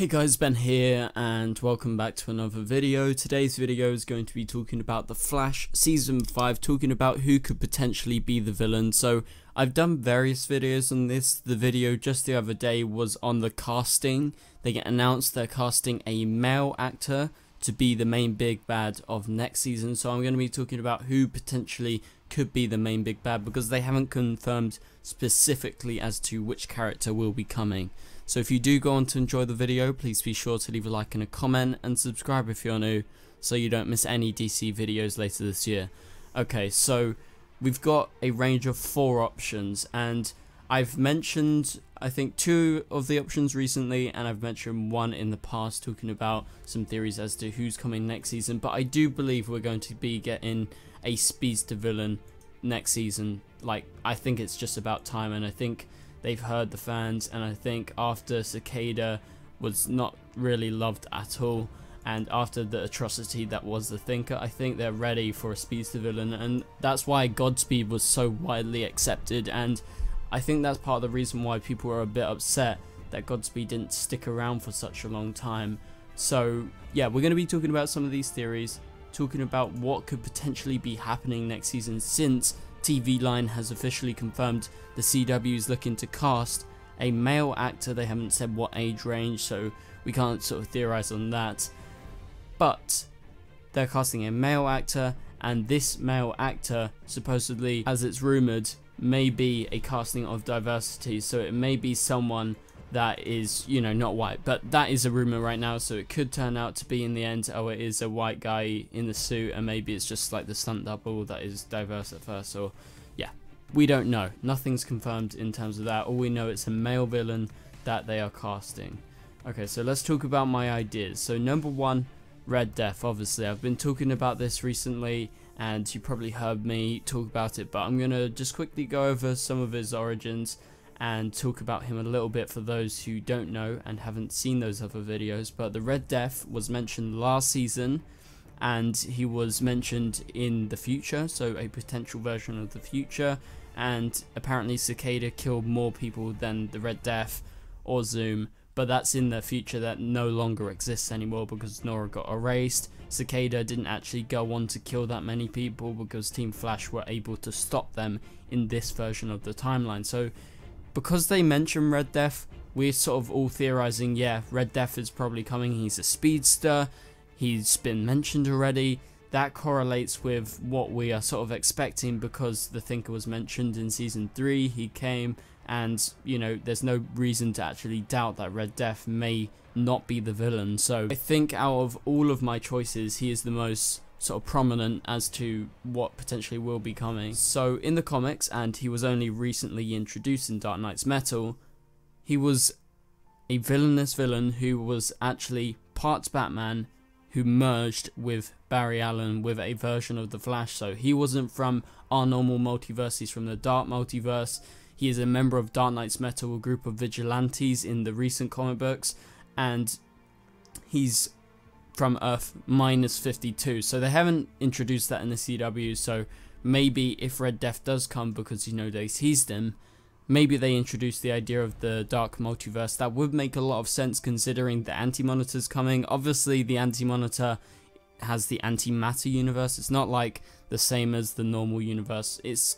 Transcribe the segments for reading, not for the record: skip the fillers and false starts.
Hey guys, Ben here and welcome back to another video. Today's video is going to be talking about The Flash Season 5, talking about who could potentially be the villain. So I've done various videos on this. The video just the other day was on the casting. They announced they're casting a male actor to be the main big bad of next season. So I'm going to be talking about who potentially could be the main big bad because they haven't confirmed specifically as to which character will be coming. So if you do go on to enjoy the video, please be sure to leave a like and a comment and subscribe if you're new so you don't miss any DC videos later this year. Okay, so we've got a range of 4 options, and I've mentioned I think 2 of the options recently, and I've mentioned one in the past talking about some theories as to who's coming next season, but I do believe we're going to be getting a speedster villain next season. Like, I think it's just about time, and I think they've heard the fans, and I think after Cicada was not really loved at all, and after the atrocity that was the Thinker, I think they're ready for a speedster villain, and that's why Godspeed was so widely accepted, and I think that's part of the reason why people are a bit upset that Godspeed didn't stick around for such a long time. So yeah, we're going to be talking about some of these theories, talking about what could potentially be happening next season, since TV Line has officially confirmed the CW is looking to cast a male actor. They haven't said what age range, so we can't sort of theorize on that, but they're casting a male actor, and this male actor supposedly, as it's rumored, may be a casting of diversity, so it may be someone that is, you know, not white, but that is a rumor right now, so it could turn out to be in the end, oh, it is a white guy in the suit, and maybe it's just like the stunt double that is diverse at first, or yeah, we don't know. Nothing's confirmed in terms of that. All we know, it's a male villain that they are casting. Okay, so let's talk about my ideas. So number 1, Red Death. Obviously I've been talking about this recently and you probably heard me talk about it, but I'm gonna just quickly go over some of his origins and talk about him a little bit for those who don't know and haven't seen those other videos. But the Red Death was mentioned last season, and he was mentioned in the future, so a potential version of the future, and apparently Cicada killed more people than the Red Death or Zoom, but that's in the future that no longer exists anymore because Nora got erased. Cicada didn't actually go on to kill that many people because Team Flash were able to stop them in this version of the timeline. So because they mention Red Death, we're sort of all theorizing, yeah, Red Death is probably coming, he's a speedster, he's been mentioned already. That correlates with what we are sort of expecting because the Thinker was mentioned in season 3, he came, and you know, there's no reason to actually doubt that Red Death may not be the villain. So I think out of all of my choices, he is the most sort of prominent as to what potentially will be coming. So in the comics, and he was only recently introduced in Dark Nights: Metal, he was a villainous villain who was actually part Batman, who merged with Barry Allen with a version of the Flash. So he wasn't from our normal multiverse, he's from the Dark Multiverse. He is a member of Dark Nights: Metal, a group of vigilantes in the recent comic books, and he's from Earth -52, so they haven't introduced that in the CW. So maybe if Red Death does come, because you know they teased him, maybe they introduce the idea of the Dark Multiverse. That would make a lot of sense considering the Anti-Monitor's coming. Obviously the Anti-Monitor has the antimatter universe, it's not like the same as the normal universe, it's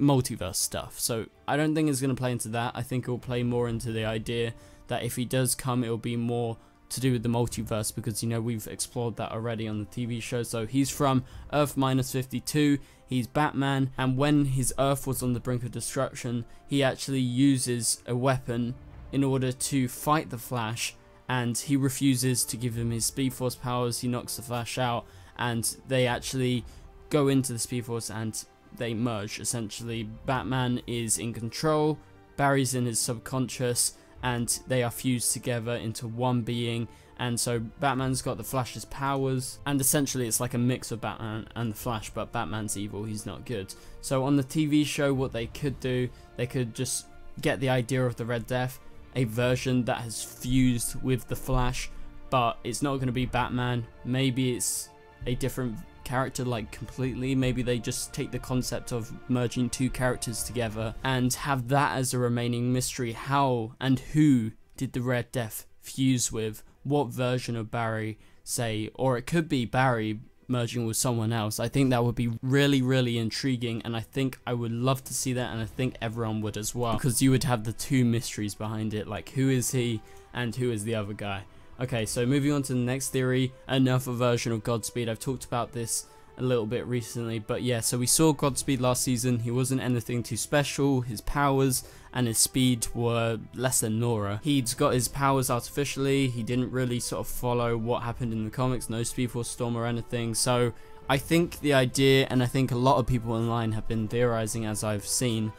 multiverse stuff, so I don't think it's going to play into that. I think it will play more into the idea that if he does come, it will be more to do with the multiverse, because you know we've explored that already on the TV show. So he's from Earth -52, he's Batman, and when his Earth was on the brink of destruction, he actually uses a weapon in order to fight the Flash, and he refuses to give him his Speed Force powers. He knocks the Flash out, and they actually go into the Speed Force and they merge. Essentially Batman is in control, Barry's in his subconscious, and they are fused together into one being, and so Batman's got the Flash's powers, and essentially it's like a mix of Batman and the Flash, but Batman's evil, he's not good. So on the TV show, what they could do, they could just get the idea of the Red Death, a version that has fused with the Flash, but it's not going to be Batman. Maybe it's a different character, like completely. Maybe they just take the concept of merging 2 characters together and have that as a remaining mystery. How and who did the Red Death fused with what version of Barry, say, or it could be Barry merging with someone else. I think that would be really, really intriguing, and I think I would love to see that, and I think everyone would as well, because you would have the two mysteries behind it, like who is he and who is the other guy. Okay, so moving on to the next theory, another version of Godspeed. I've talked about this a little bit recently, but yeah, so we saw Godspeed last season. He wasn't anything too special. His powers and his speed were less than Nora. He'd got his powers artificially. He didn't really sort of follow what happened in the comics, no Speed Force Storm or anything. So I think the idea, and I think a lot of people online have been theorizing, as I've seen,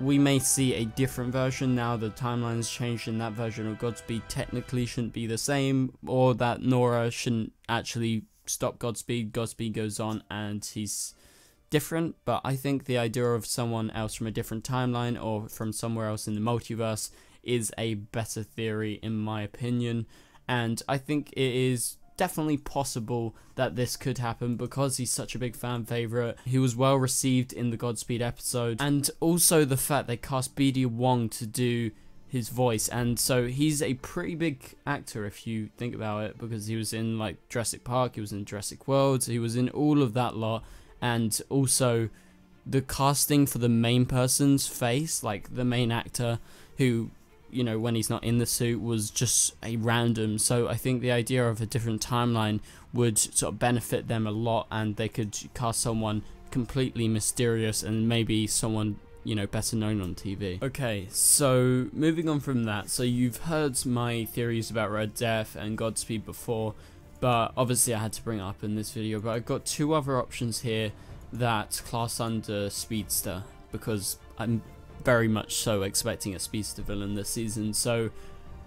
we may see a different version now. The timeline's changed, and that version of Godspeed technically shouldn't be the same, or that Nora shouldn't actually stop Godspeed. Godspeed goes on and he's different. But I think the idea of someone else from a different timeline or from somewhere else in the multiverse is a better theory, in my opinion, and I think it is definitely possible that this could happen because he's such a big fan favorite. He was well received in the Godspeed episode, and also the fact they cast BD Wong to do his voice, and so he's a pretty big actor if you think about it, because he was in like Jurassic Park, he was in Jurassic World, so he was in all of that lot. And also the casting for the main person's face, like the main actor who, you know, when he's not in the suit, was just a random. So I think the idea of a different timeline would sort of benefit them a lot, and they could cast someone completely mysterious and maybe someone, you know, better known on TV. Okay, so moving on from that, so you've heard my theories about Red Death and Godspeed before, but obviously I had to bring it up in this video. But I've got two other options here that class under Speedster, because I'm very much so expecting a Speedster villain this season. So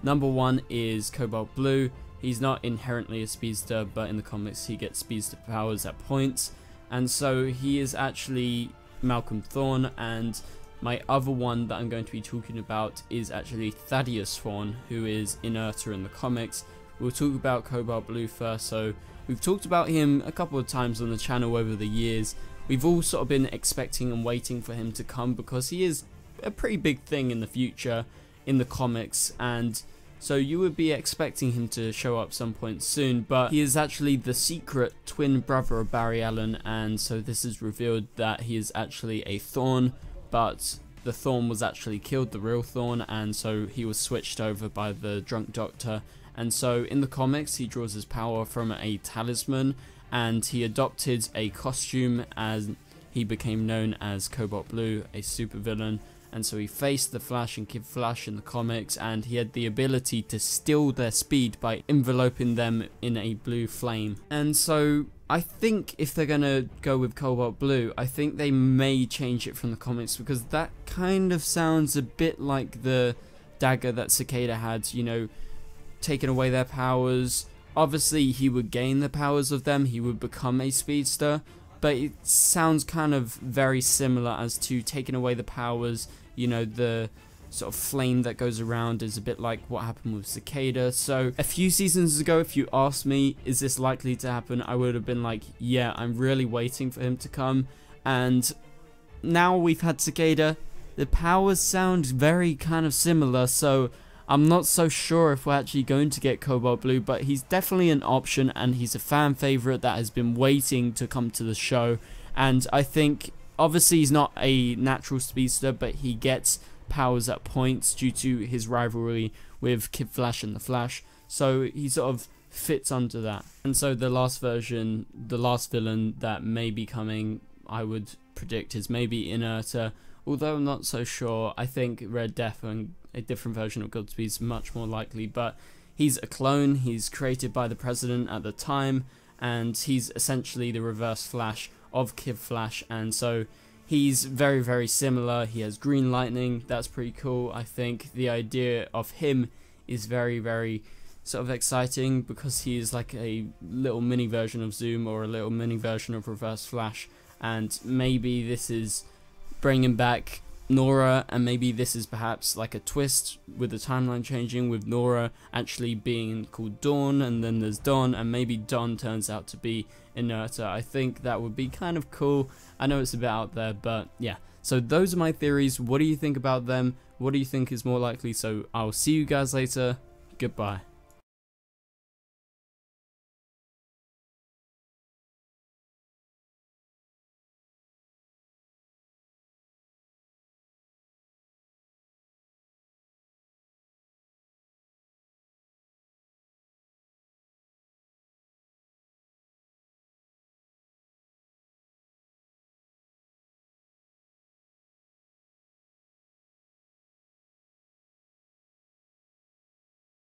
number one is Cobalt Blue. He's not inherently a Speedster, but in the comics he gets Speedster powers at points, and so he is actually Malcolm Thorne. And my other one that I'm going to be talking about is actually Thaddeus Thorne, who is Inertia in the comics. We'll talk about Cobalt Blue first. So we've talked about him a couple of times on the channel over the years. We've all sort of been expecting and waiting for him to come, because he is a pretty big thing in the future in the comics, and so you would be expecting him to show up some point soon. But he is actually the secret twin brother of Barry Allen, and so this is revealed that he is actually a Thorne, but the Thorne was actually killed, the real Thorne, and so he was switched over by the drunk doctor. And so in the comics he draws his power from a talisman, and he adopted a costume as he became known as Cobalt Blue, a supervillain. And so he faced the Flash and Kid Flash in the comics, and he had the ability to steal their speed by enveloping them in a blue flame. And so I think if they're gonna go with Cobalt Blue, I think they may change it from the comics, because that kind of sounds a bit like the dagger that Cicada had, you know, taking away their powers. Obviously he would gain the powers of them, he would become a speedster, but it sounds kind of very similar as to taking away the powers. You know, the sort of flame that goes around is a bit like what happened with Cicada. So a few seasons ago, if you asked me, is this likely to happen, I would have been like, yeah, I'm really waiting for him to come. And now we've had Cicada, the powers sound very kind of similar, so I'm not so sure if we're actually going to get Cobalt Blue, but he's definitely an option, and he's a fan favorite that has been waiting to come to the show. And I think obviously he's not a natural speedster, but he gets powers at points due to his rivalry with Kid Flash and the Flash, so he sort of fits under that. And so the last version, the last villain that may be coming, I would predict, is maybe Inertia, although I'm not so sure. I think Red Death and a different version of Godspeed is much more likely, but he's a clone. He's created by the president at the time, and he's essentially the reverse Flash of Kid Flash, and so he's very, very similar. He has green lightning. That's pretty cool. I think the idea of him is very, very sort of exciting, because he is like a little mini version of Zoom, or a little mini version of Reverse Flash, and maybe this is bringing back Nora, and maybe this is perhaps like a twist with the timeline changing, with Nora actually being called Dawn, and then there's Dawn, and maybe Dawn turns out to be Inertia. I think that would be kind of cool. I know it's a bit out there, but yeah. So those are my theories. What do you think about them? What do you think is more likely? So I'll see you guys later. Goodbye.